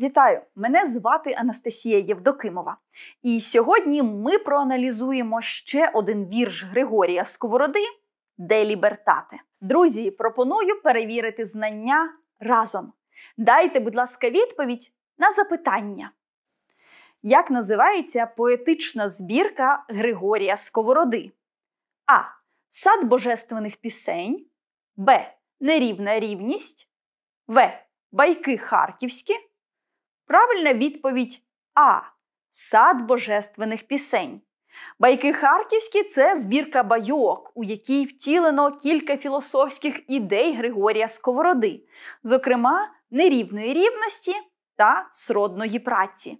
Вітаю! Мене звати Анастасія Євдокимова. І сьогодні ми проаналізуємо ще один вірш Григорія Сковороди «De libertate». Друзі, пропоную перевірити знання разом. Дайте, будь ласка, відповідь на запитання. Як називається поетична збірка Григорія Сковороди? А. Сад божественних пісень. Б. Нерівна рівність. В. Байки харківські. Правильна відповідь А. Сад божественних пісень. Байки харківські – це збірка байок, у якій втілено кілька філософських ідей Григорія Сковороди, зокрема, нерівної рівності та сродної праці.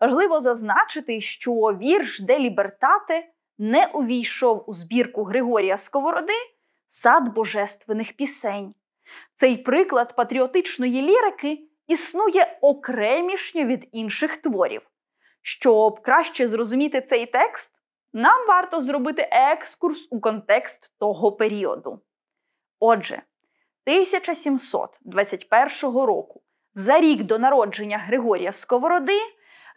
Важливо зазначити, що вірш «Де лібертате» не увійшов у збірку Григорія Сковороди «Сад божественних пісень». Цей приклад патріотичної лірики – існує окремішньо від інших творів. Щоб краще зрозуміти цей текст, нам варто зробити екскурс у контекст того періоду. Отже, 1721 року, за рік до народження Григорія Сковороди,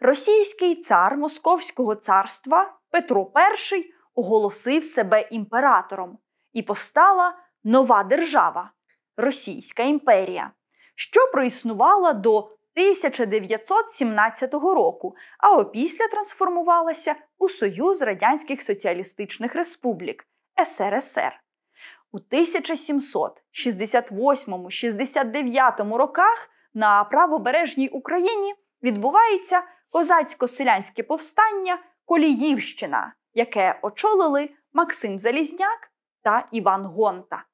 російський цар Московського царства Петро І оголосив себе імператором, і постала нова держава – Російська імперія, що проіснувала до 1917 року, а опісля трансформувалася у Союз Радянських Соціалістичних Республік – СРСР. У 1768-69 роках на правобережній Україні відбувається козацько-селянське повстання «Коліївщина», яке очолили Максим Залізняк та Іван Гонта.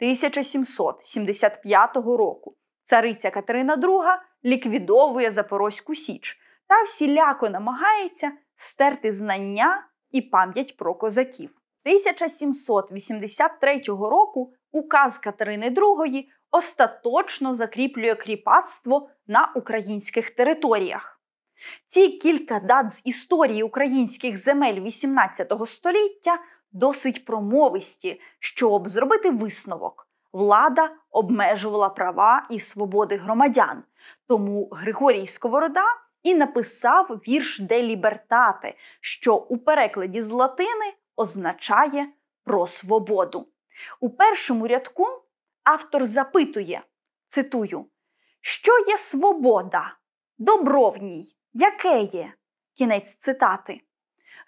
1775 року цариця Катерина II ліквідовує Запорозьку Січ та всіляко намагається стерти знання і пам'ять про козаків. 1783 року указ Катерини II остаточно закріплює кріпацтво на українських територіях. Ці кілька дат з історії українських земель XVIII століття досить промовисті, щоб зробити висновок. Влада обмежувала права і свободи громадян. Тому Григорій Сковорода і написав вірш «Де лібертате», що у перекладі з латини означає «про свободу». У першому рядку автор запитує, цитую, «Що є свобода? Добро в ній? Яке є?» Кінець цитати.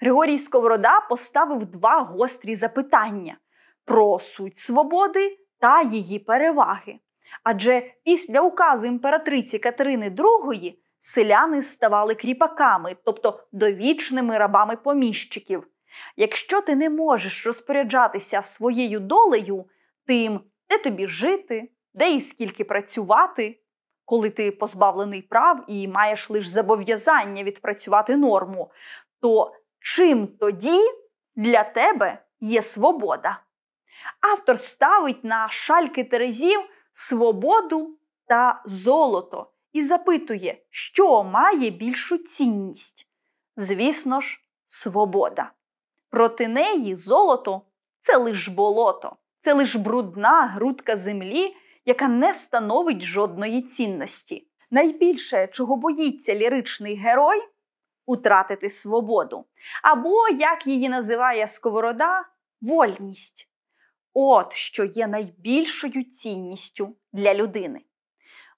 Григорій Сковорода поставив два гострі запитання – про суть свободи та її переваги. Адже після указу імператриці Катерини II селяни ставали кріпаками, тобто довічними рабами поміщиків. Якщо ти не можеш розпоряджатися своєю долею, тим, де тобі жити, де і скільки працювати, коли ти позбавлений прав і маєш лише зобов'язання відпрацювати норму, то чим тоді для тебе є свобода? Автор ставить на шальки терезів свободу та золото і запитує, що має більшу цінність? Звісно ж, свобода. Проти неї золото – це лише болото, це лише брудна грудка землі, яка не становить жодної цінності. Найбільше, чого боїться ліричний герой – утратити свободу. Або, як її називає Сковорода, вольність. От що є найбільшою цінністю для людини.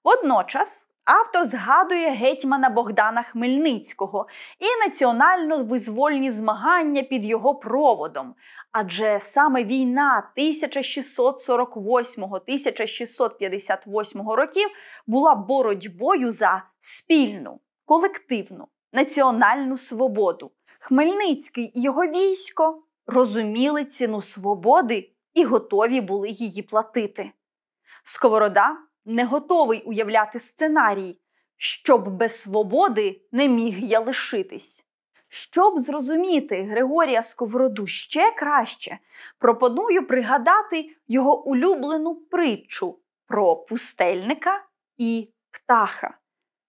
Водночас автор згадує гетьмана Богдана Хмельницького і національно-визвольні змагання під його проводом. Адже саме війна 1648-1658 років була боротьбою за спільну, колективну, національну свободу. Хмельницький і його військо розуміли ціну свободи і готові були її платити. Сковорода не готовий уявляти сценарій, щоб без свободи не міг я лишитись. Щоб зрозуміти Григорія Сковороду ще краще, пропоную пригадати його улюблену притчу про пустельника і птаха.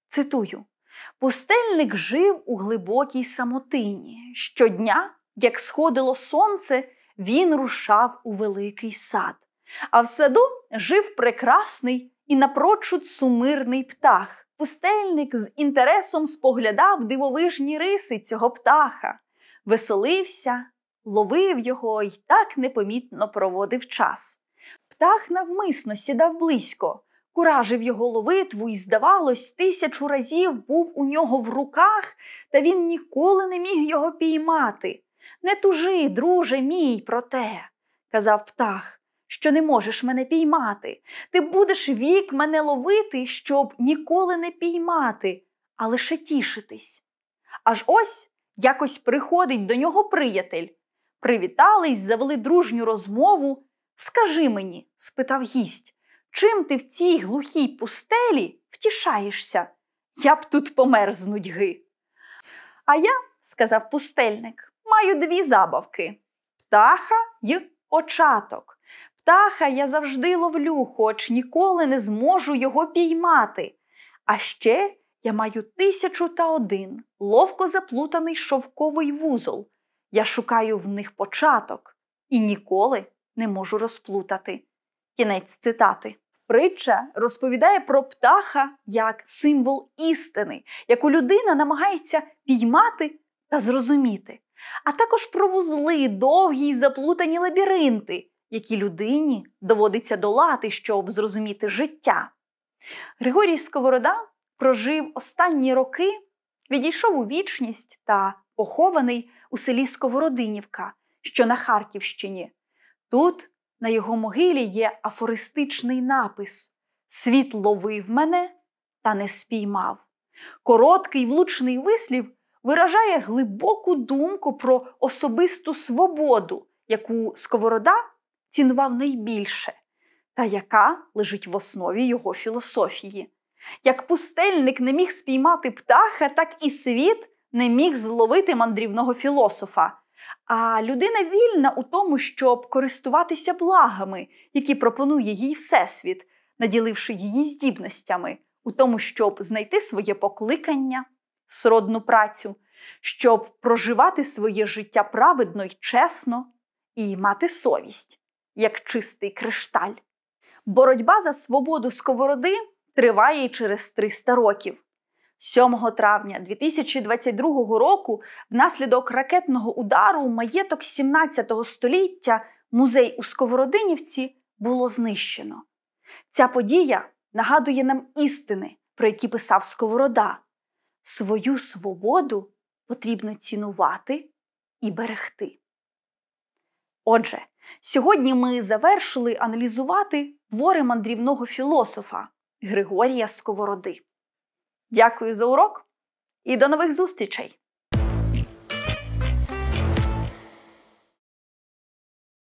Цитую. Пустельник жив у глибокій самотині. Щодня, як сходило сонце, він рушав у великий сад. А в саду жив прекрасний і напрочуд сумирний птах, Пустельник з інтересом споглядав дивовижні риси цього птаха, веселився, ловив його і так непомітно проводив час. Птах навмисно сідав близько, куражив його ловитву і, здавалось, 1000 разів був у нього в руках, та він ніколи не міг його піймати. «Не тужи, друже мій, про те», – казав птах, – «що не можеш мене піймати. Ти будеш вік мене ловити, щоб ніколи не піймати, а лише тішитись». Аж ось якось приходить до нього приятель. Привітались, завели дружню розмову. «Скажи мені», – спитав гість, – «чим ти в цій глухій пустелі втішаєшся? Я б тут помер з нудьги». «А я, – сказав пустельник, – маю 2 забавки – птаха й очаток. Птаха я завжди ловлю, хоч ніколи не зможу його піймати. А ще я маю 1001 ловко заплутаний шовковий вузол. Я шукаю в них початок і ніколи не можу розплутати». Кінець цитати. Притча розповідає про птаха як символ істини, яку людина намагається піймати та зрозуміти. А також про вузли, довгі й заплутані лабіринти, які людині доводиться долати, щоб зрозуміти життя. Григорій Сковорода прожив останні роки, відійшов у вічність та похований у селі Сковородинівка, що на Харківщині. Тут на його могилі є афористичний напис «Світ ловив мене, та не спіймав». Короткий влучний вислів виражає глибоку думку про особисту свободу, яку Сковорода цінував найбільше, та яка лежить в основі його філософії. Як пустельник не міг спіймати птаха, так і світ не міг зловити мандрівного філософа. А людина вільна у тому, щоб користуватися благами, які пропонує їй Всесвіт, наділивши її здібностями, у тому, щоб знайти своє покликання, сродну працю, щоб проживати своє життя праведно й чесно і мати совість, як чистий кришталь. Боротьба за свободу Сковороди триває й через 300 років. 7 травня 2022 року внаслідок ракетного удару маєток 17 століття музей у Сковородинівці було знищено. Ця подія нагадує нам істини, про які писав Сковорода. Свою свободу потрібно цінувати і берегти. Отже, сьогодні ми завершили аналізувати твори мандрівного філософа Григорія Сковороди. Дякую за урок і до нових зустрічей!